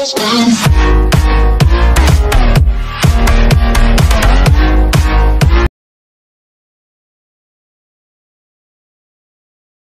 is done.